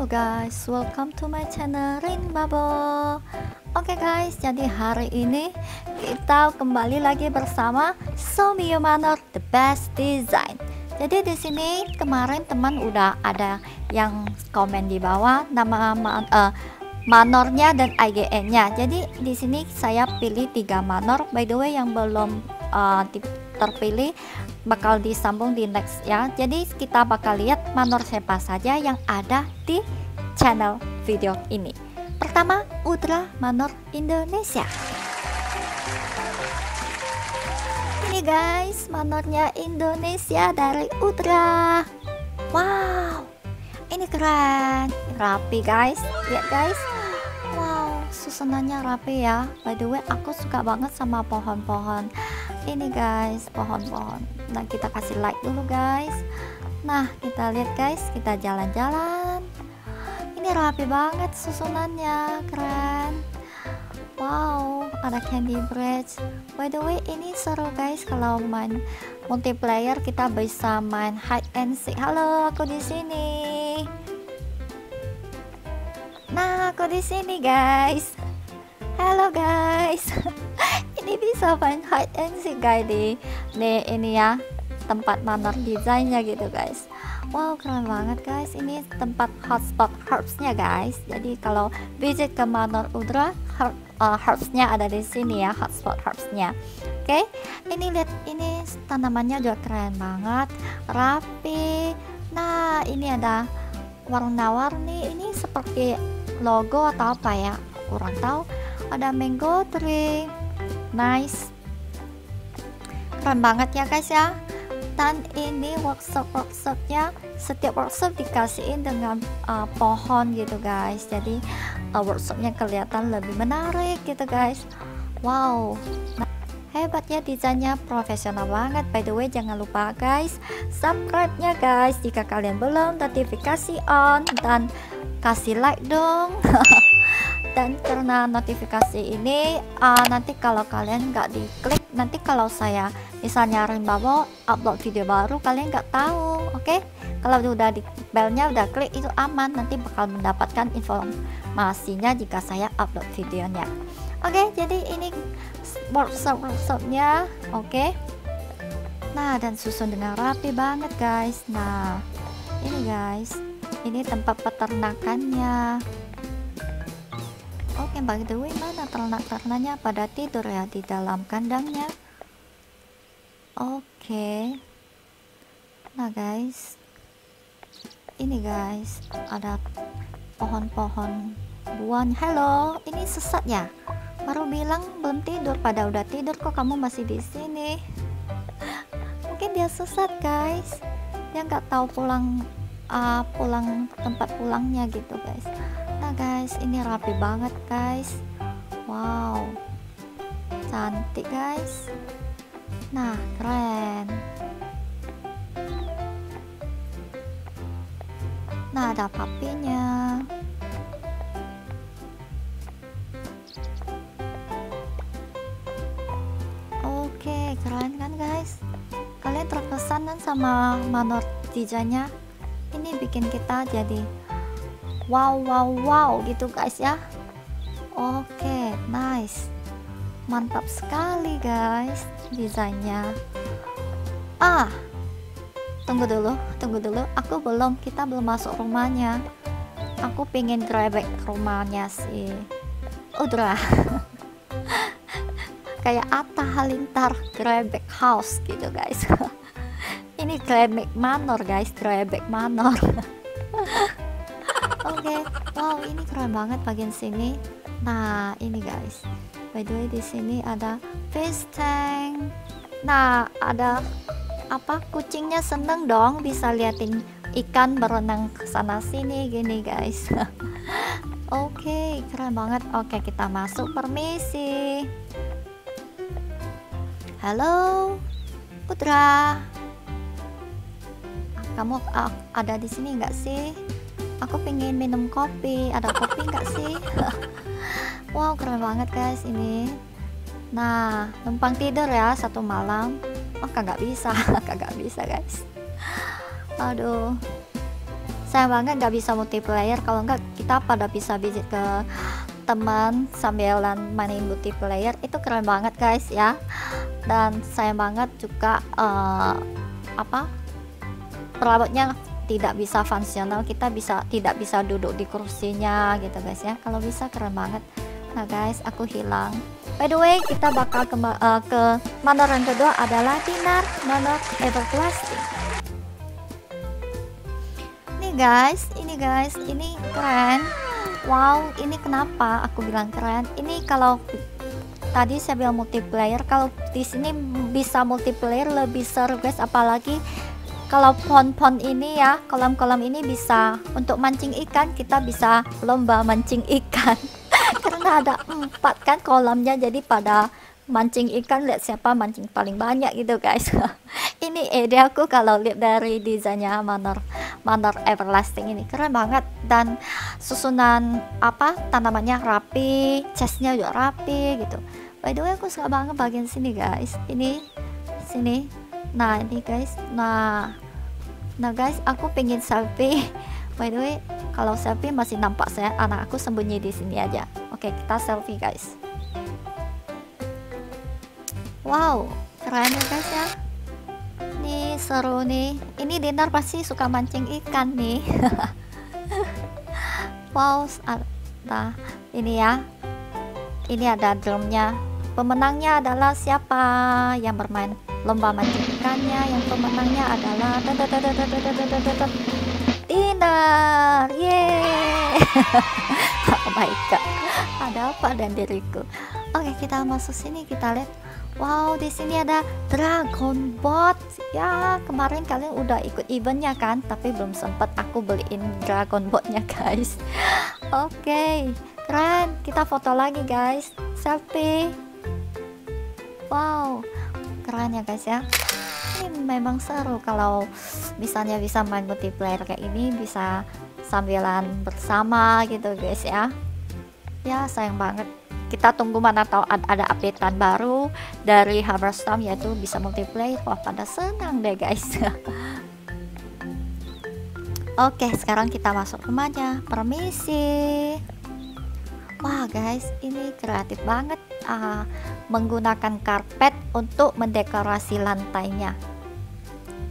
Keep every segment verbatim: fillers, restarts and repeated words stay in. Hello guys, welcome to my channel Rinbabo. Oke okay guys, jadi hari ini kita kembali lagi bersama Show Me U Manor The Best Design. Jadi di sini kemarin teman udah ada yang komen di bawah nama ma uh, manornya dan I G N-nya. Jadi di sini saya pilih tiga manor. By the way, yang belum uh, terpilih bakal disambung di next ya. Jadi kita bakal lihat manor siapa saja yang ada di channel video ini. Pertama, Udra Manor Indonesia. Ini guys, manornya Indonesia dari Udra. Wow, ini keren, rapi guys. Lihat guys, wow, susunannya rapi ya. By the way, aku suka banget sama pohon-pohon ini guys, pohon-pohon. Nah, kita kasih like dulu guys. Nah, kita lihat guys, kita jalan-jalan. Ini rapi banget susunannya, keren. Wow, ada candy bridge. By the way, ini seru guys kalau main multiplayer, kita bisa main hide and seek. Halo, aku di sini. Nah, aku di sini guys. Halo guys. Ini bisa main hide and seek guys di nih ini ya, tempat manor desainnya gitu guys. Wow, keren banget guys. Ini tempat hotspot herbs-nya guys. Jadi kalau visit ke manor Udra, herb, uh, herbs-nya ada di sini ya, hotspot herbs-nya. Oke, okay? Ini lihat, ini tanamannya juga keren banget, rapi. Nah, ini ada warna-warni. Ini seperti logo atau apa ya? Kurang tahu. Ada mango tree. Nice, keren banget ya guys ya. Dan ini workshop-workshopnya, setiap workshop dikasihin dengan uh, pohon gitu guys. Jadi uh, workshopnya kelihatan lebih menarik gitu guys. Wow, nah, hebatnya desainnya profesional banget. By the way, jangan lupa guys subscribe-nya guys jika kalian belum, notifikasi on, dan kasih like dong. Dan karena notifikasi ini uh, nanti kalau kalian nggak diklik, nanti kalau saya misalnya Rinbabo upload video baru, kalian nggak tahu. Oke, okay? Kalau udah di belnya udah klik, itu aman, nanti bakal mendapatkan informasinya jika saya upload videonya. Oke, okay, jadi ini workshop-workshopnya. Oke, okay? Nah, dan susun dengan rapi banget guys. Nah, ini guys, ini tempat peternakannya. Oke, by the way, mana ternak-ternaknya pada tidur ya di dalam kandangnya. Oke, okay. Nah guys, ini guys ada pohon-pohon buahnya. Halo, ini sesat ya. Baru bilang belum tidur, pada udah tidur kok kamu masih di sini. Mungkin dia sesat guys. Dia nggak tahu pulang uh, pulang tempat pulangnya gitu guys. Guys, ini rapi banget guys. Wow, cantik guys. Nah, keren. Nah, ada papinya. Oke, keren kan guys. Kalian terkesan kan sama manor desainnya? Ini bikin kita jadi wow wow wow gitu guys ya. Oke, okay, nice, mantap sekali guys desainnya. Ah, tunggu dulu, tunggu dulu, aku belum, kita belum masuk rumahnya. Aku pengen grabek rumahnya si Udra. Kayak Atta Halilintar grabek house gitu guys. Ini grabek manor guys, grabek manor. Oke, okay. Wow, ini keren banget bagian sini. Nah, ini guys, by the way di sini ada fish tank. Nah, ada apa? Kucingnya seneng dong bisa liatin ikan berenang kesana sini gini guys. Oke, okay, keren banget. Oke, okay, kita masuk. Permisi. Halo, Udra. Kamu uh, ada di sini nggak sih? Aku pengen minum kopi, ada kopi nggak sih? Wow, keren banget guys ini. Nah, numpang tidur ya satu malam. Oh, kagak bisa, kagak bisa guys. Aduh, Sayang banget nggak bisa multiplayer, kalau nggak kita pada bisa visit ke teman sambilan mainin multiplayer, itu keren banget guys ya. Dan sayang banget juga uh, apa perabotnya tidak bisa fungsional, kita bisa tidak bisa duduk di kursinya gitu guys ya. Kalau bisa keren banget. Nah guys, aku hilang. By the way, kita bakal ke, uh, ke manor yang kedua adalah Dinar Manor Everlasting. Nih guys, ini guys, ini keren. Wow, ini kenapa aku bilang keren? Ini kalau tadi saya bilang multiplayer, kalau di sini bisa multiplayer lebih seru guys, apalagi kalau pond-pond ini ya, kolam-kolam ini bisa untuk mancing ikan, kita bisa lomba mancing ikan. Karena ada empat kan kolamnya, jadi pada mancing ikan lihat siapa mancing paling banyak gitu guys. Ini ide aku kalau lihat dari desainnya manor manor everlasting ini keren banget, dan susunan apa tanamannya rapi, chestnya juga rapi gitu. By the way, aku suka banget bagian sini guys, ini sini. Nah ini guys, nah nah guys, aku pengen selfie. By the way, kalau selfie masih nampak saya, anak aku sembunyi di sini aja. Oke, kita selfie guys. Wow, keren ya guys ya. Nih seru nih. Ini Dinar pasti suka mancing ikan nih. Wow, nah ini ya. Ini ada drumnya. Pemenangnya adalah siapa yang bermain lomba mancing ikannya? Yang pemenangnya adalah Dinar. Yeay. Oh my god. Ada apa dan diriku? Oke, kita masuk sini, kita lihat. Wow, di sini ada Dragonbot. Ya, kemarin kalian udah ikut eventnya kan, tapi belum sempet aku beliin Dragonbotnya guys. Oke, okay, keren. Kita foto lagi guys, selfie. Wow, keren ya guys ya. Ini memang seru kalau misalnya bisa main multiplayer kayak ini, bisa sambilan bersama gitu guys ya. Ya, sayang banget. Kita tunggu mana tahu ada updatean baru dari Harvest Town, yaitu bisa multiplayer. Wah, pada senang deh guys. Oke, sekarang kita masuk rumahnya. Permisi. Wah guys, ini kreatif banget. Uh, menggunakan karpet untuk mendekorasi lantainya.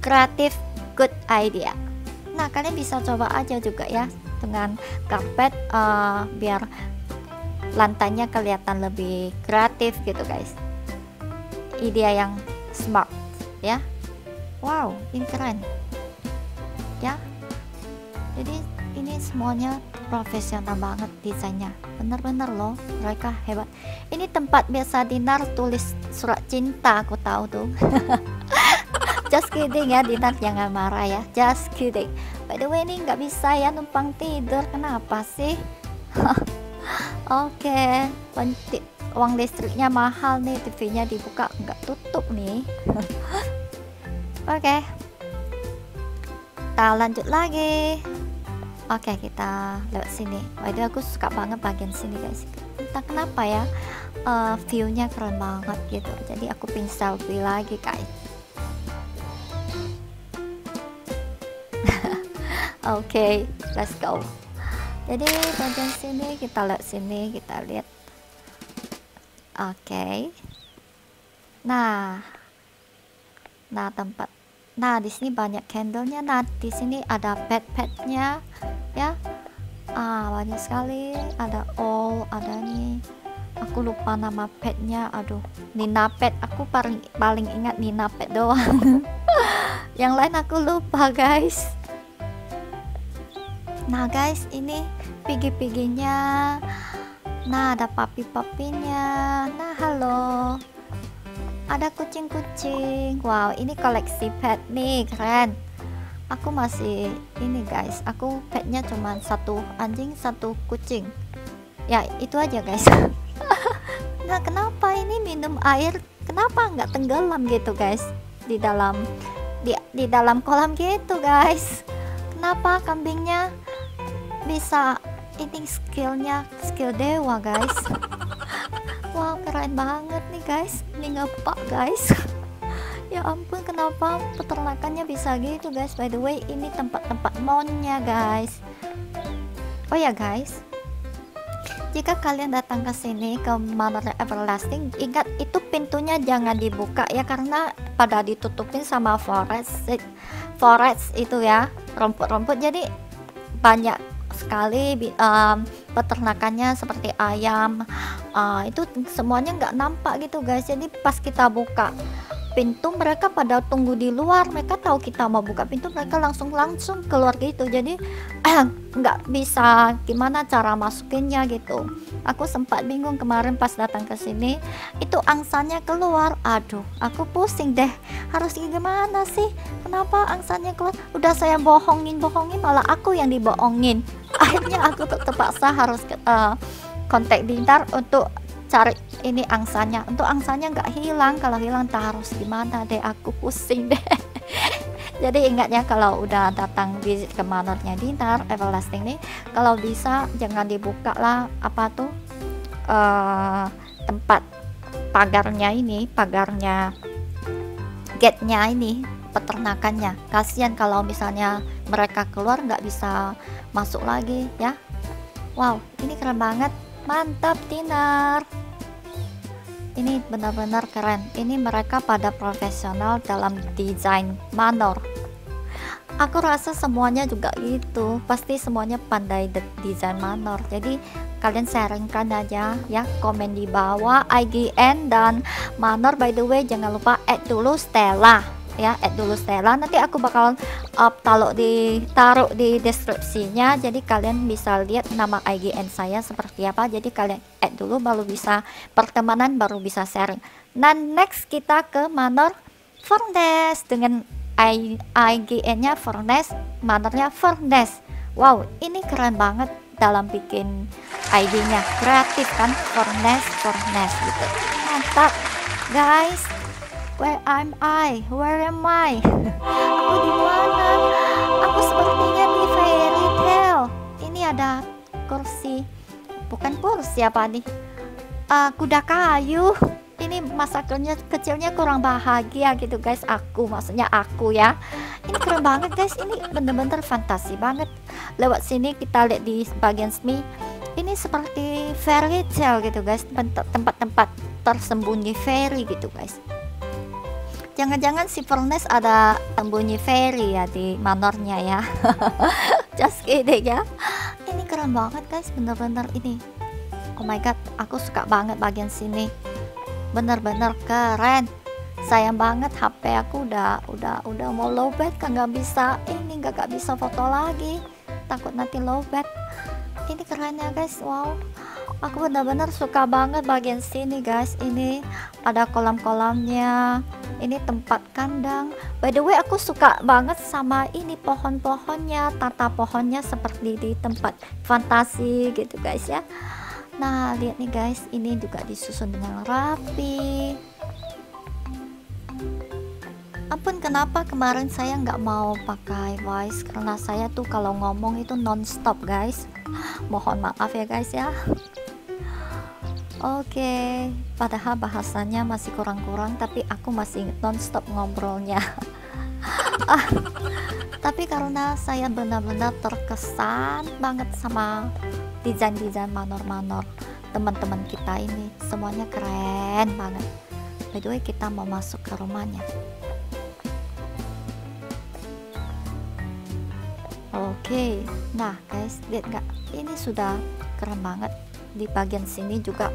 Kreatif, good idea. Nah, kalian bisa coba aja juga ya dengan karpet, uh, biar lantainya kelihatan lebih kreatif gitu guys. Ide yang smart ya. Wow, ini keren ya. Jadi ini semuanya profesional banget desainnya, bener-bener loh, mereka hebat. Ini tempat biasa Dinar tulis surat cinta, aku tahu tuh. Just kidding ya Dinar, jangan marah ya, just kidding. By the way, ini nggak bisa ya numpang tidur, kenapa sih? Oke, okay. Uang listriknya mahal nih, T V-nya dibuka nggak tutup nih. Oke, okay. Kita lanjut lagi. Oke, okay, kita lewat sini. Waduh, aku suka banget bagian sini guys. Entah kenapa ya, uh, view-nya keren banget gitu. Jadi aku pin selfie lagi guys. Oke, okay, let's go. Jadi bagian sini kita lihat sini kita lihat. Oke. Okay. Nah. Nah, tempat. Nah, di sini banyak candlenya. Nah, di sini ada pet-petnya ya. Ah, banyak sekali. Ada all, ada nih. Aku lupa nama petnya. Aduh, Nina Pet. Aku paling paling ingat Nina Pet doang. Yang lain aku lupa, guys. Nah guys, ini pigi-piginya. Nah, ada papi-papinya. Nah, halo. Ada kucing-kucing. Wow, ini koleksi pet nih, keren. Aku masih ini guys, aku petnya cuma satu anjing, satu kucing. Ya, itu aja guys. Nah, kenapa ini minum air? Kenapa nggak tenggelam gitu guys? Di dalam di, di dalam kolam gitu guys. Kenapa kambingnya bisa ini, skillnya skill dewa guys. Wow, keren banget nih guys, ini ngepak guys. Ya ampun, kenapa peternakannya bisa gitu guys? By the way, ini tempat-tempat monnya guys. Oh ya guys, jika kalian datang ke sini ke Manor Everlasting, ingat itu pintunya jangan dibuka ya, karena pada ditutupin sama forest forest itu ya, rumput-rumput. Jadi banyak sekali um, peternakannya seperti ayam, uh, itu semuanya nggak nampak gitu guys. Jadi pas kita buka pintu, mereka pada tunggu di luar. Mereka tahu kita mau buka pintu, mereka langsung langsung keluar gitu. Jadi nggak eh, bisa gimana cara masukinnya gitu. Aku sempat bingung kemarin pas datang ke sini, itu angsanya keluar. Aduh, aku pusing deh, harus gimana sih, kenapa angsanya keluar. Udah saya bohongin-bohongin, malah aku yang dibohongin. Akhirnya aku terpaksa harus uh, kontak Dinar untuk cari ini angsanya. Untuk angsanya nggak hilang, kalau hilang tak harus gimana deh, aku pusing deh. Jadi ingat ya, kalau udah datang visit ke manornya Dinar Everlasting nih, kalau bisa jangan dibuka lah apa tuh uh, tempat pagarnya ini, pagarnya gate-nya ini peternakannya. Kasihan kalau misalnya mereka keluar nggak bisa masuk lagi ya. Wow, ini keren banget. Mantap Dinar, ini benar-benar keren. Ini mereka pada profesional dalam desain manor. Aku rasa semuanya juga gitu, pasti semuanya pandai desain manor. Jadi kalian sharingkan aja ya, komen di bawah I G N dan manor. By the way, jangan lupa add dulu Stella ya, add dulu Stella. Nanti aku bakal up taruh di taruh di deskripsinya, jadi kalian bisa lihat nama I G N saya seperti apa. Jadi kalian add dulu, baru bisa pertemanan, baru bisa sharing. Nah next kita ke manor Fur'nest dengan I G N-nya Fur'nest, manornya Fur'nest. Wow, ini keren banget dalam bikin I D-nya, kreatif kan. Fur'nest, Fur'nest gitu, mantap guys. Where am I? Where am I? Aku di mana? Aku sepertinya di fairy tale. Ini ada kursi, bukan kursi apa nih? Uh, kuda kayu. Ini masa kecilnya kurang bahagia gitu guys. Aku maksudnya aku ya. Ini keren banget guys. Ini bener-bener fantasi banget. Lewat sini kita lihat di bagian semi. Ini seperti fairy tale gitu guys. Tempat-tempat tersembunyi fairy gitu guys. Jangan-jangan si Fur'nest ada sembunyi fairy ya di manornya ya. Just kidding ya. Ini keren banget guys, bener-bener ini. Oh my god, aku suka banget bagian sini. Bener-bener keren. Sayang banget H P aku udah udah udah mau lowbat kan, nggak bisa ini nggak nggak bisa foto lagi. Takut nanti lowbat. Ini keren ya guys, wow. Aku bener-bener suka banget bagian sini guys. Ini ada kolam-kolamnya. Ini tempat kandang. By the way, aku suka banget sama ini pohon-pohonnya, tata pohonnya seperti di tempat fantasi gitu guys ya. Nah lihat nih guys, ini juga disusun dengan rapi. Ampun, kenapa kemarin saya nggak mau pakai voice, karena saya tuh kalau ngomong itu non-stop guys. Mohon maaf ya guys ya. Oke, okay. Padahal bahasanya masih kurang-kurang, tapi aku masih non-stop ngobrolnya. ah, tapi karena saya benar-benar terkesan banget sama desain-desain manor-manor teman-teman kita ini, semuanya keren banget. By the way, kita mau masuk ke rumahnya. Oke, okay. Nah guys, lihat nggak? Ini sudah keren banget. Di bagian sini juga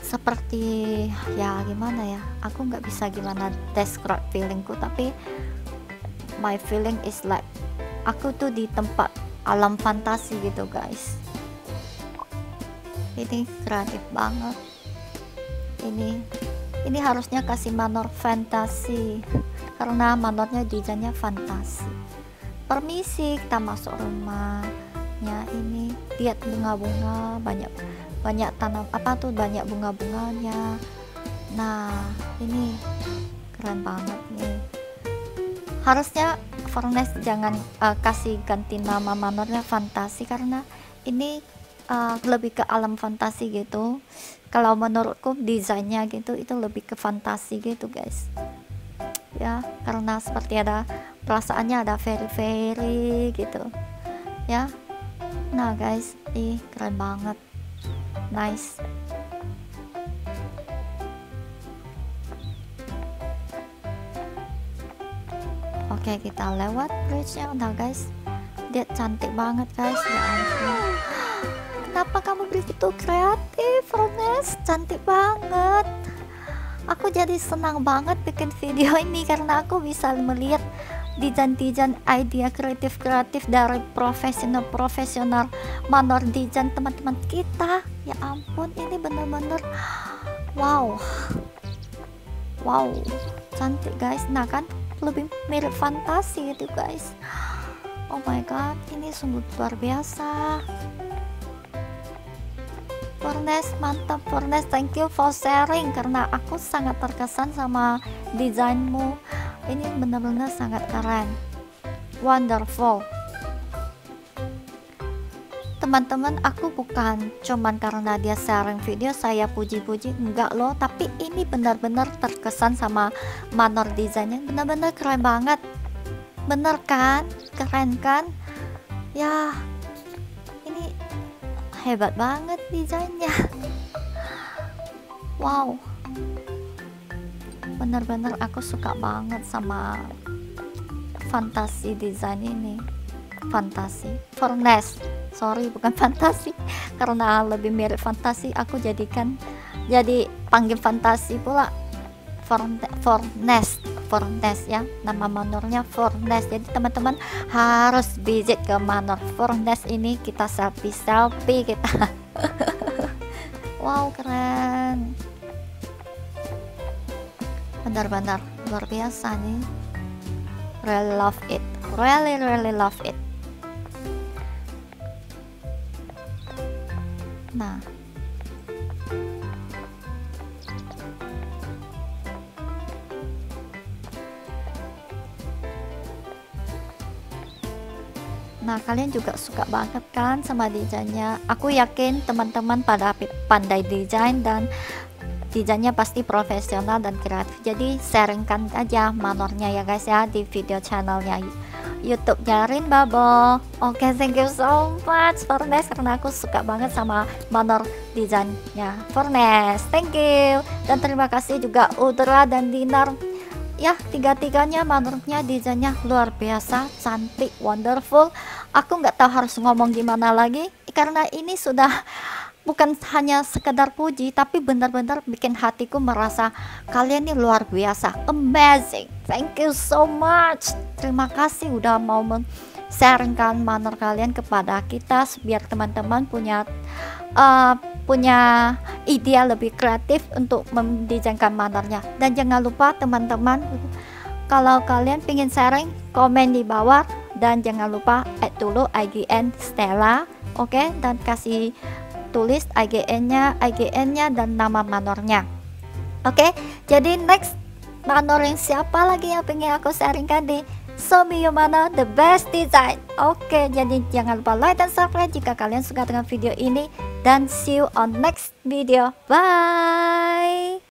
seperti ya gimana ya, aku nggak bisa gimana describe feelingku, tapi my feeling is like aku tuh di tempat alam fantasi gitu guys. Ini kreatif banget. Ini ini harusnya kasih manor fantasi, karena manornya desainnya fantasi. Permisi, kita masuk rumah. Ya, ini lihat bunga-bunga, banyak banyak tanam apa tuh, banyak bunga-bunganya. Nah ini keren banget nih. Harusnya Fur'nest jangan uh, kasih ganti nama manornya fantasi, karena ini uh, lebih ke alam fantasi gitu. Kalau menurutku desainnya gitu itu lebih ke fantasi gitu guys. ya, karena seperti ada perasaannya ada fairy-fairy gitu ya. Nah guys, ih keren banget, nice. Oke, kita lewat bridge-nya udah guys. Dia cantik banget guys, ya ampun. Kenapa kamu begitu kreatif, Fur'nest? Cantik banget. Aku jadi senang banget bikin video ini karena aku bisa melihat desain-desain idea kreatif-kreatif dari profesional-profesional manor desain teman-teman kita. Ya ampun, ini bener-bener wow. Wow, cantik guys. Nah kan lebih mirip fantasi gitu guys. Oh my god, ini sungguh luar biasa. Fur'nest, mantap Fur'nest, thank you for sharing karena aku sangat terkesan sama desainmu. Ini benar-benar sangat keren, wonderful. Teman-teman, aku bukan cuman karena dia sharing video saya puji-puji, enggak loh, tapi ini benar-benar terkesan sama manor desainnya, benar-benar keren banget, bener kan, keren kan ya, ini hebat banget desainnya. Wow, bener-bener aku suka banget sama fantasi desain ini, fantasi Fur'nest, sorry bukan fantasi karena lebih mirip fantasi, aku jadikan jadi panggil fantasi pula. Fur'nest, Fur'nest ya, nama manornya Fur'nest. Jadi teman-teman harus visit ke manor Fur'nest ini, kita selfie-selfie kita. Wow, keren, benar-benar luar biasa nih, really love it, really really love it. Nah, nah kalian juga suka banget kan sama desainnya. Aku yakin teman-teman pada pandai desain dan desainnya pasti profesional dan kreatif. Jadi sharingkan aja manornya ya guys ya di video channelnya YouTube Rinbabo. Oke, okay, thank you so much Fur'nest karena aku suka banget sama manor desainnya Fur'nest. Thank you, dan terima kasih juga Udra dan Dinar. Ya, tiga-tiganya manornya desainnya luar biasa, cantik, wonderful. Aku nggak tahu harus ngomong gimana lagi karena ini sudah bukan hanya sekedar puji tapi benar-benar bikin hatiku merasa kalian ini luar biasa, amazing, thank you so much. Terima kasih udah mau men-sharingkan manner kalian kepada kita biar teman-teman punya uh, punya ide lebih kreatif untuk mendesainkan mannernya. Dan jangan lupa teman-teman, kalau kalian pingin sharing komen di bawah dan jangan lupa add dulu I G N Stella, oke, okay? Dan kasih tulis I G N-nya, I G N-nya dan nama manornya. Oke, okay? Jadi next manor yang siapa lagi yang pengen aku sharingkan di Show Me U Manor the best design. Oke, okay, jadi jangan lupa like dan subscribe jika kalian suka dengan video ini dan see you on next video. Bye.